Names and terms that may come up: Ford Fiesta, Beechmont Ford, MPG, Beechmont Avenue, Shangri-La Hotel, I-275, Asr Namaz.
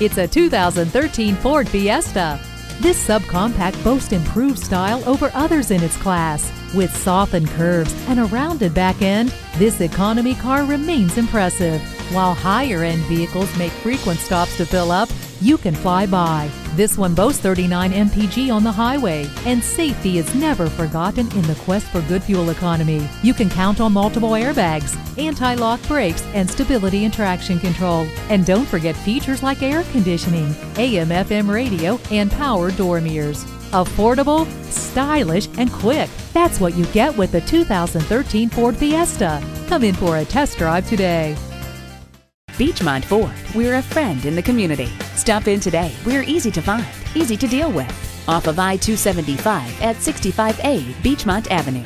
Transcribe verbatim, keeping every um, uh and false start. It's a two thousand thirteen Ford Fiesta. This subcompact boasts improved style over others in its class. With softened curves and a rounded back end, this economy car remains impressive. While higher-end vehicles make frequent stops to fill up, you can fly by. This one boasts thirty-nine M P G on the highway, and safety is never forgotten in the quest for good fuel economy. You can count on multiple airbags, anti-lock brakes, and stability and traction control. And don't forget features like air conditioning, A M F M radio, and power door mirrors. Affordable, stylish, and quick. That's what you get with the two thousand thirteen Ford Fiesta. Come in for a test drive today. Beechmont Ford, we're a friend in the community. Stop in today. We're easy to find, easy to deal with. Off of I two seventy-five at sixty-five A Beechmont Avenue.